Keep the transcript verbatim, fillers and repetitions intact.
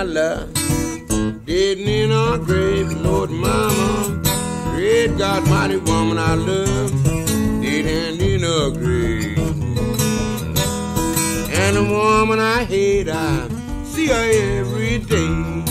my love. Dead in our grave, Lord, mama. Great God, mighty woman I love. Dead in our grave. And the woman I hate, I see her every day.